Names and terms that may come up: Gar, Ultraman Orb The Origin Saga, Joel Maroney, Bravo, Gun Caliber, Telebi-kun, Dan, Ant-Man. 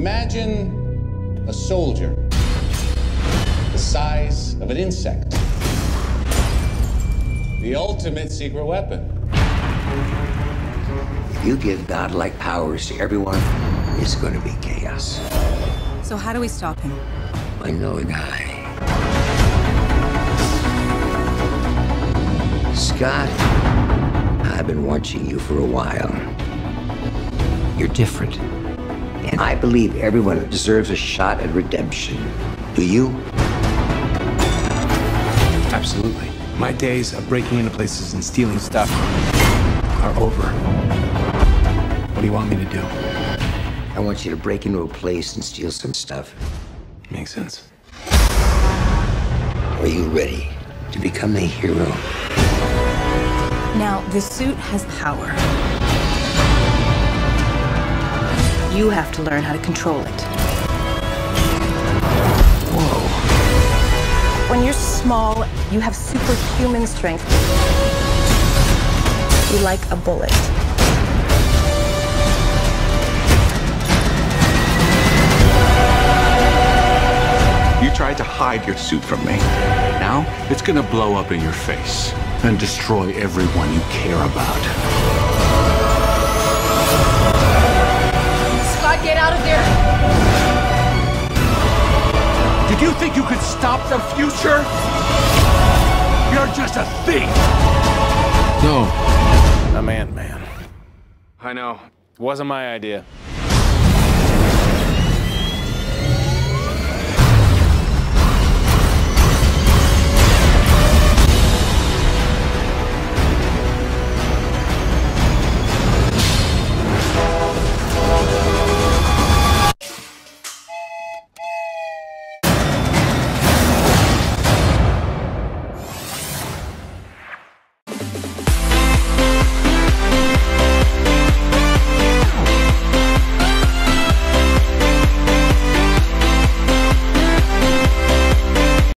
Imagine a soldier the size of an insect. The ultimate secret weapon. You give godlike powers to everyone, it's going to be chaos. So how do we stop him? I know a guy. Scott, I've been watching you for a while. You're different. And I believe everyone deserves a shot at redemption. Do you? Absolutely. My days of breaking into places and stealing stuff are over. What do you want me to do? I want you to break into a place and steal some stuff. Makes sense. Are you ready to become a hero? Now, the suit has power. You have to learn how to control it. Whoa. When you're small, you have superhuman strength. You're like a bullet. You tried to hide your suit from me. Now, it's gonna blow up in your face and destroy everyone you care about. Scott, get out of there! Did you think you could stop the future? You're just a thief! No. I'm Ant-Man. I know. It wasn't my idea.